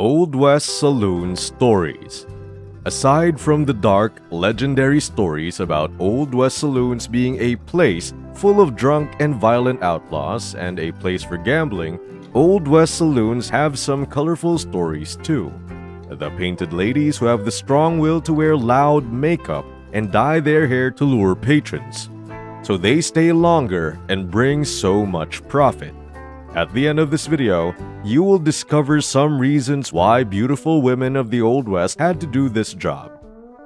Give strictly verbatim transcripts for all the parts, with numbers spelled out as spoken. Old West Saloon Stories. Aside from the dark, legendary stories about Old West saloons being a place full of drunk and violent outlaws and a place for gambling, Old West saloons have some colorful stories too. The painted ladies who have the strong will to wear loud makeup and dye their hair to lure patrons, so they stay longer and bring so much profit. At the end of this video, you will discover some reasons why beautiful women of the Old West had to do this job.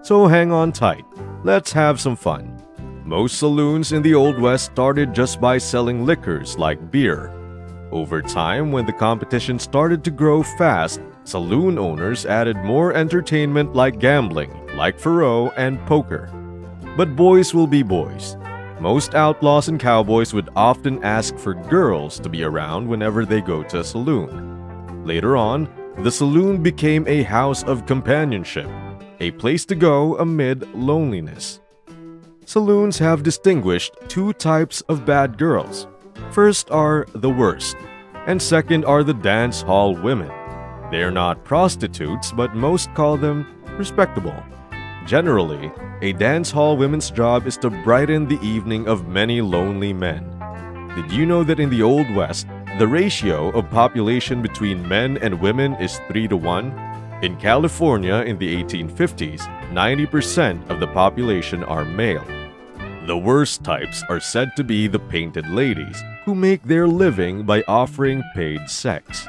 So hang on tight, let's have some fun. Most saloons in the Old West started just by selling liquors like beer. Over time, when the competition started to grow fast, saloon owners added more entertainment like gambling, like faro and poker. But boys will be boys. Most outlaws and cowboys would often ask for girls to be around whenever they go to a saloon. Later on, the saloon became a house of companionship, a place to go amid loneliness. Saloons have distinguished two types of bad girls. First are the worst, and second are the dance hall women. They're not prostitutes, but most call them respectable. Generally, a dance hall woman's job is to brighten the evening of many lonely men. Did you know that in the Old West, the ratio of population between men and women is three to one? In California in the eighteen fifties, ninety percent of the population are male. The worst types are said to be the painted ladies, who make their living by offering paid sex.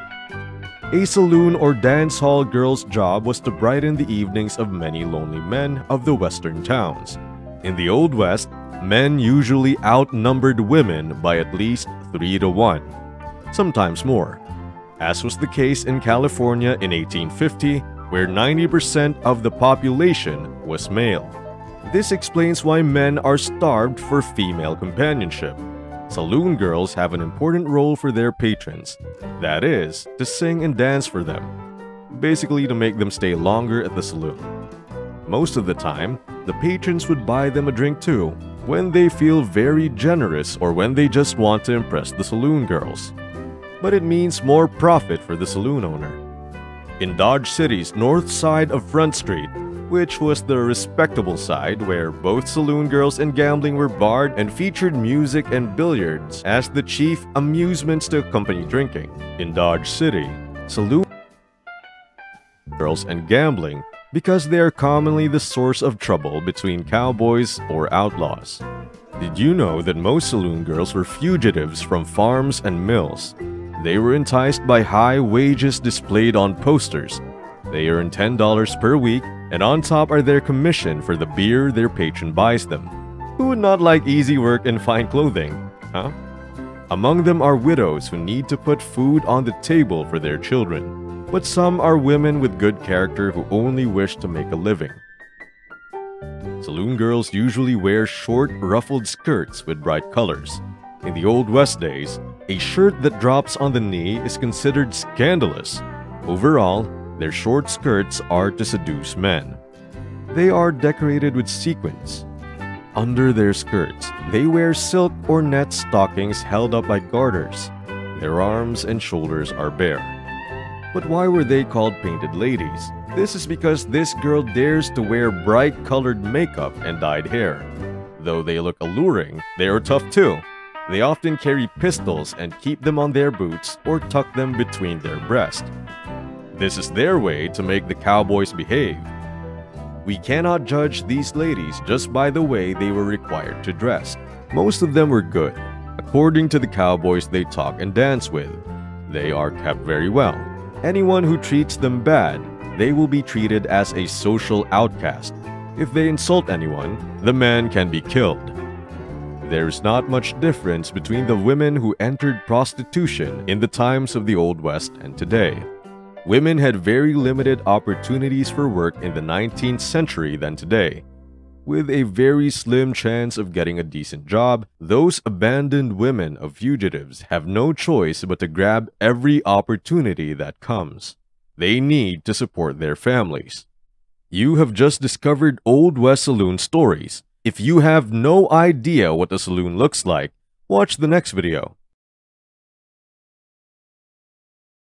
A saloon or dance hall girl's job was to brighten the evenings of many lonely men of the western towns. In the Old West, men usually outnumbered women by at least three to one, sometimes more, as was the case in California in eighteen fifty, where ninety percent of the population was male. This explains why men are starved for female companionship. Saloon girls have an important role for their patrons, that is, to sing and dance for them, basically to make them stay longer at the saloon. Most of the time, the patrons would buy them a drink too, when they feel very generous or when they just want to impress the saloon girls. But it means more profit for the saloon owner. In Dodge City's north side of Front Street, which was the respectable side where both saloon girls and gambling were barred and featured music and billiards as the chief amusements to accompany drinking. In Dodge City, saloon girls and gambling because they are commonly the source of trouble between cowboys or outlaws. Did you know that most saloon girls were fugitives from farms and mills? They were enticed by high wages displayed on posters. They earn ten dollars per week, and on top are their commission for the beer their patron buys them. Who would not like easy work and fine clothing, huh? Among them are widows who need to put food on the table for their children, but some are women with good character who only wish to make a living. Saloon girls usually wear short, ruffled skirts with bright colors. In the Old West days, a shirt that drops on the knee is considered scandalous. Overall, their short skirts are to seduce men. They are decorated with sequins. Under their skirts, they wear silk or net stockings held up by garters. Their arms and shoulders are bare. But why were they called painted ladies? This is because this girl dares to wear bright colored makeup and dyed hair. Though they look alluring, they are tough too. They often carry pistols and keep them on their boots or tuck them between their breasts. This is their way to make the cowboys behave. We cannot judge these ladies just by the way they were required to dress. Most of them were good. According to the cowboys they talk and dance with, they are kept very well. Anyone who treats them bad, they will be treated as a social outcast. If they insult anyone, the man can be killed. There is not much difference between the women who entered prostitution in the times of the Old West and today. Women had very limited opportunities for work in the nineteenth century than today. With a very slim chance of getting a decent job, those abandoned women of fugitives have no choice but to grab every opportunity that comes. They need to support their families. You have just discovered Old West Saloon Stories. If you have no idea what a saloon looks like, watch the next video.